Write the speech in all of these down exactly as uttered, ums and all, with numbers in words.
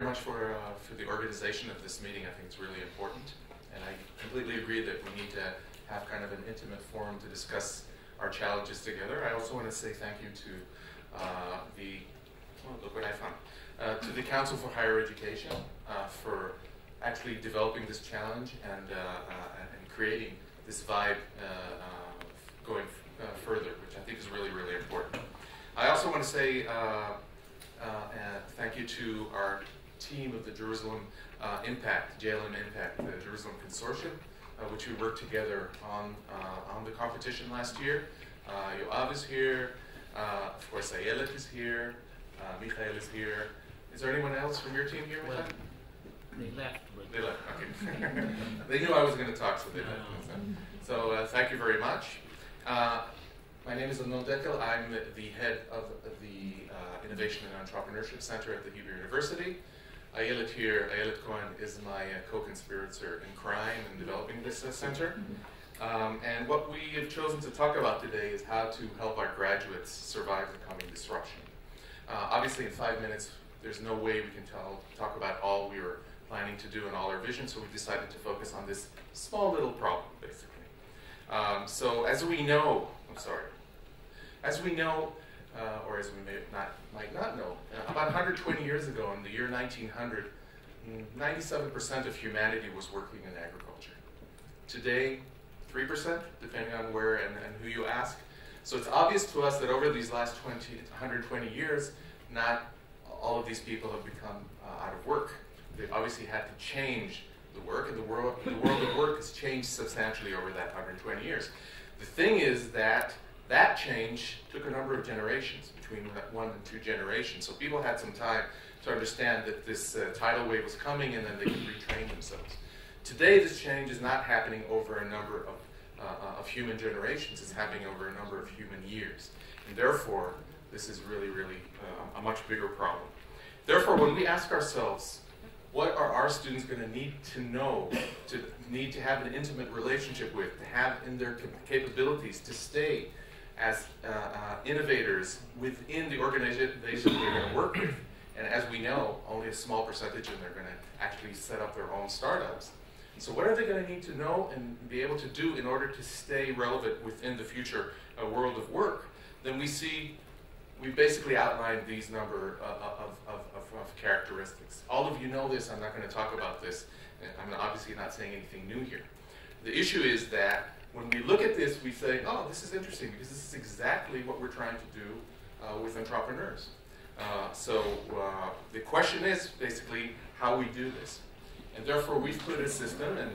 Thank you very much for, uh, for the organization of this meeting. I think it's really important, and I completely agree that we need to have kind of an intimate forum to discuss our challenges together. I also want to say thank you to uh, the, well, look what I found, uh, to the Council for Higher Education uh, for actually developing this challenge and, uh, uh, and creating this vibe uh, uh, going uh, further, which I think is really, really important. I also want to say uh, uh, thank you to our team of the Jerusalem uh, IMPACT, J L M IMPACT, the Jerusalem Consortium, uh, which we worked together on uh, on the competition last year. Uh, Yoav is here, uh, of course Ayelet is here, uh, Michael is here. Is there anyone else from your team here with well, that? They left. They left, okay. They knew I was going to talk, so they no. left. So uh, thank you very much. Uh, my name is Annal Dekel. I'm the head of the uh, Innovation and Entrepreneurship Center at the Hebrew University. Ayelet here, Ayelet Cohen, is my uh, co-conspirator in crime and developing this uh, center. Um, and what we have chosen to talk about today is how to help our graduates survive the coming disruption. Uh, obviously, in five minutes, there's no way we can tell, talk about all we were planning to do and all our vision, so we decided to focus on this small little problem, basically. Um, so as we know, I'm sorry, as we know, Uh, or as we may not, might not know, uh, about one hundred twenty years ago, in the year nineteen hundred, ninety-seven percent of humanity was working in agriculture. Today, three percent, depending on where and, and who you ask. So it's obvious to us that over these last twenty, one hundred twenty years, not all of these people have become uh, out of work. They obviously had to change the work, and the world, the world of work has changed substantially over that one hundred twenty years. The thing is that that change took a number of generations, between one and two generations. So people had some time to understand that this uh, tidal wave was coming, and then they could retrain themselves. Today, this change is not happening over a number of, uh, of human generations. It's happening over a number of human years. And therefore, this is really, really uh, a much bigger problem. Therefore, when we ask ourselves, what are our students going to need to know, to need to have an intimate relationship with, to have in their capabilities, to stay as uh, uh, innovators within the organization they're going to work with. And as we know, only a small percentage of them are going to actually set up their own startups. So what are they going to need to know and be able to do in order to stay relevant within the future uh, world of work? Then we see, we basically outlined these number uh, of, of, of, of characteristics. All of you know this, I'm not going to talk about this. I'm obviously not saying anything new here. The issue is that when we look at this, we say, oh, this is interesting, because this is exactly what we're trying to do uh, with entrepreneurs. Uh, so uh, the question is basically how we do this. And therefore, we've put a system, and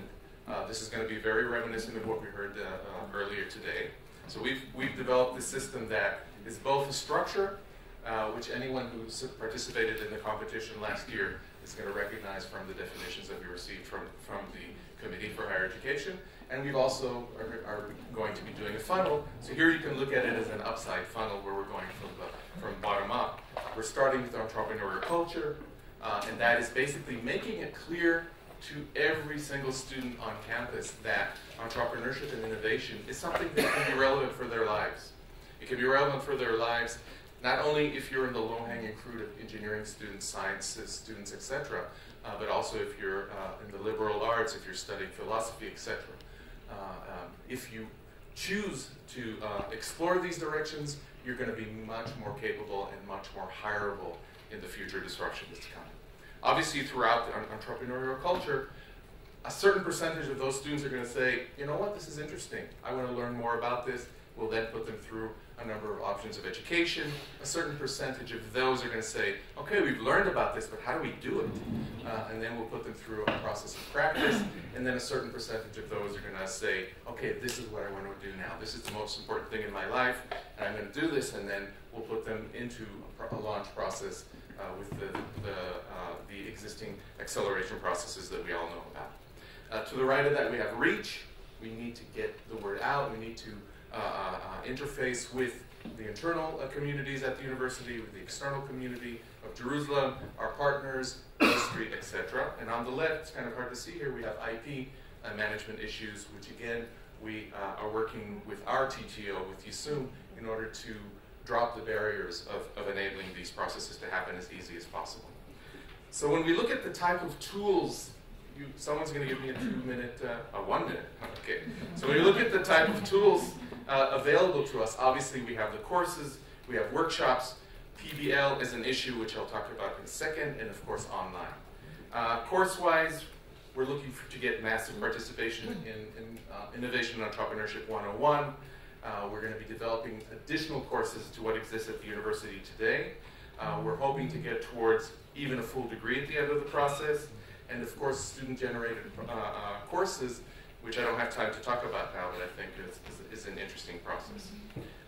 uh, this is going to be very reminiscent of what we heard uh, uh, earlier today. So we've, we've developed a system that is both a structure, uh, which anyone who participated in the competition last year is going to recognize from the definitions that we received from, from the Committee for Higher Education. And we've also are, are going to be doing a funnel. So here you can look at it as an upside funnel where we're going from, the, from bottom up. We're starting with entrepreneurial culture, uh, and that is basically making it clear to every single student on campus that entrepreneurship and innovation is something that can be relevant for their lives. It can be relevant for their lives not only if you're in the low-hanging fruit of engineering students, sciences students, et cetera, uh, but also if you're uh, in the liberal arts, if you're studying philosophy, et cetera. Uh, um, if you choose to uh, explore these directions, you're going to be much more capable and much more hireable in the future disruption that's coming. Obviously, throughout the entrepreneurial culture, a certain percentage of those students are going to say, you know what, this is interesting. I want to learn more about this. We'll then put them through a number of options of education. A certain percentage of those are going to say, okay, we've learned about this, but how do we do it? Uh, and then we'll put them through a process of practice. And then a certain percentage of those are going to say, okay, this is what I want to do now. This is the most important thing in my life, and I'm going to do this. And then we'll put them into a, pro a launch process uh, with the, the, uh, the existing acceleration processes that we all know about. Uh, to the right of that, we have reach. We need to get the word out. We need to Uh, uh, interface with the internal uh, communities at the university, with the external community of Jerusalem, our partners, industry, et cetera. And on the left, it's kind of hard to see here, we have I P uh, management issues, which again, we uh, are working with our T T O, with Yisum, in order to drop the barriers of, of enabling these processes to happen as easy as possible. So when we look at the type of tools, you, someone's going to give me a two-minute, uh, a one-minute, okay. So when you look at the type of tools uh, available to us, obviously we have the courses, we have workshops, P B L is an issue which I'll talk about in a second, and of course online. Uh, Course-wise, we're looking for, to get massive participation in, in uh, Innovation and Entrepreneurship one oh one. Uh, we're going to be developing additional courses to what exists at the university today. Uh, we're hoping to get towards even a full degree at the end of the process. And of course, student-generated uh, uh, courses, which I don't have time to talk about now, but I think is, is, is an interesting process.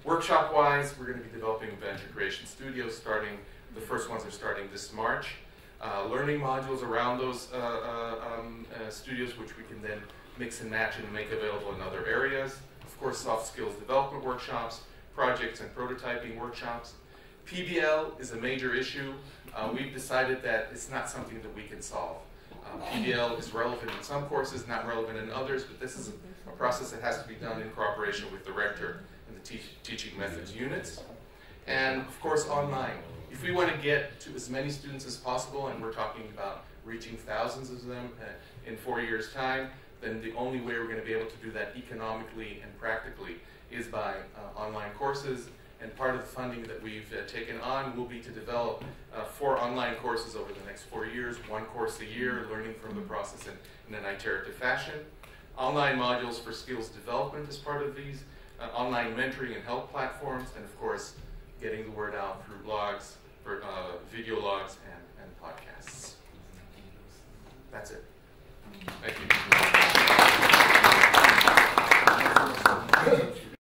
Workshop-wise, we're going to be developing venture creation studios starting, the first ones are starting this March. Uh, learning modules around those uh, uh, um, uh, studios, which we can then mix and match and make available in other areas. Of course, soft skills development workshops, projects and prototyping workshops. P B L is a major issue. Uh, we've decided that it's not something that we can solve. Uh, P B L is relevant in some courses, not relevant in others, but this is a, a process that has to be done in cooperation with the rector and the te teaching methods units. And of course, online. If we want to get to as many students as possible, and we're talking about reaching thousands of them uh, in four years' time, then the only way we're going to be able to do that economically and practically is by uh, online courses. And part of the funding that we've uh, taken on will be to develop uh, four online courses over the next four years, one course a year, learning from the process in, in an iterative fashion. Online modules for skills development as part of these, uh, online mentoring and help platforms, and of course, getting the word out through blogs, for, uh, video logs, and, and podcasts. That's it. Thank you.